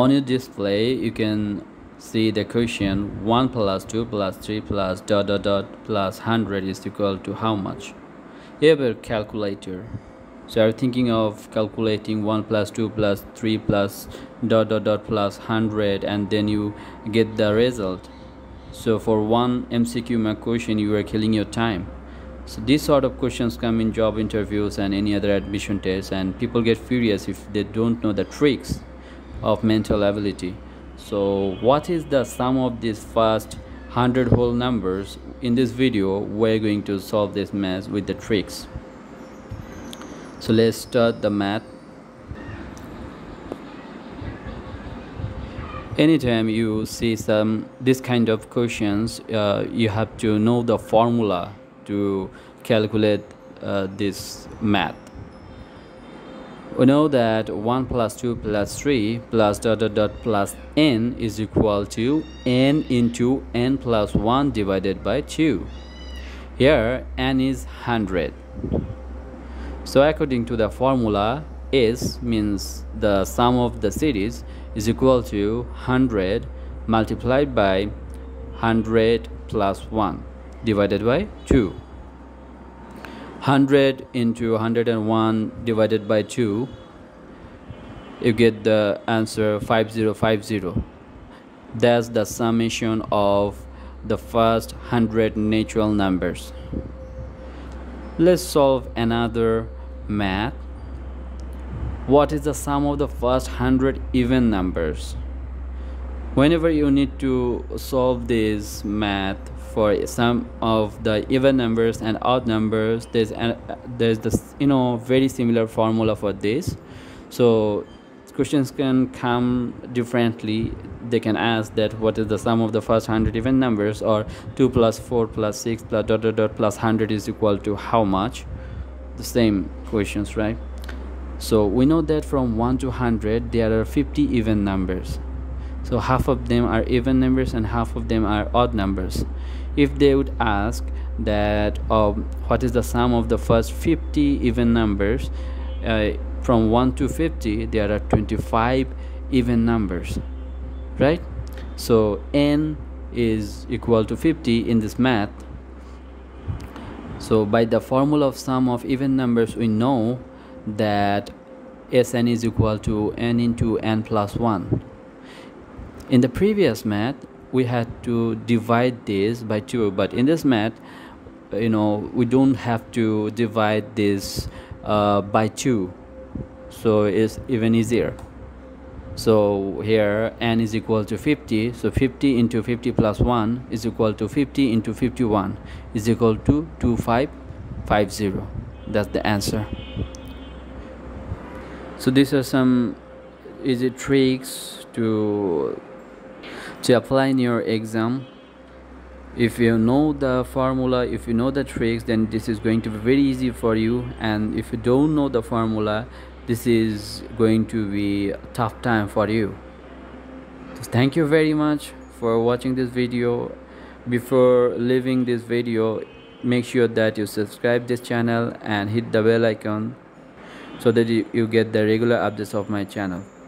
On your display, you can see the question 1 plus 2 plus 3 plus ... plus 100 is equal to how much? You have a calculator. So I'm thinking of calculating 1 plus 2 plus 3 plus ... plus 100, and then you get the result. So for one MCQ math question, you are killing your time. So these sort of questions come in job interviews and any other admission tests, and people get furious if they don't know the tricks of mental ability. So what is the sum of these first 100 whole numbers? In this video, we're going to solve this math with the tricks. So let's start the math. Anytime you see this kind of questions, you have to know the formula to calculate this math. We know that 1 plus 2 plus 3 plus ... plus n is equal to n into n plus 1 divided by 2. Here n is 100. So according to the formula, S means the sum of the series is equal to 100 multiplied by 100 plus 1 divided by 2. 100 into 101 divided by 2, you get the answer 5050. That's the summation of the first 100 natural numbers. Let's solve another math. What is the sum of the first 100 even numbers? Whenever you need to solve this math for some of the even numbers and odd numbers, there's this very similar formula for this. So questions can come differently. They can ask that what is the sum of the first 100 even numbers, or 2 plus 4 plus 6 plus ... plus 100 is equal to how much? The same questions, right? So we know that from 1 to 100 there are 50 even numbers. So half of them are even numbers and half of them are odd numbers. If they would ask that what is the sum of the first 50 even numbers, from 1 to 50 there are 25 even numbers, right? So n is equal to 50 in this math. So by the formula of sum of even numbers, we know that Sn is equal to n into n plus 1. In the previous math, we had to divide this by 2, but in this math, we don't have to divide this by 2, so it's even easier. So here n is equal to 50, so 50 into 50 plus 1 is equal to 50 into 51 is equal to 2550. That's the answer. So these are some easy tricks to apply in your exam. If you know the formula, if you know the tricks, then this is going to be very easy for you. And if you don't know the formula, this is going to be a tough time for you. So thank you very much for watching this video. Before leaving this video, make sure that you subscribe this channel and hit the bell icon so that you get the regular updates of my channel.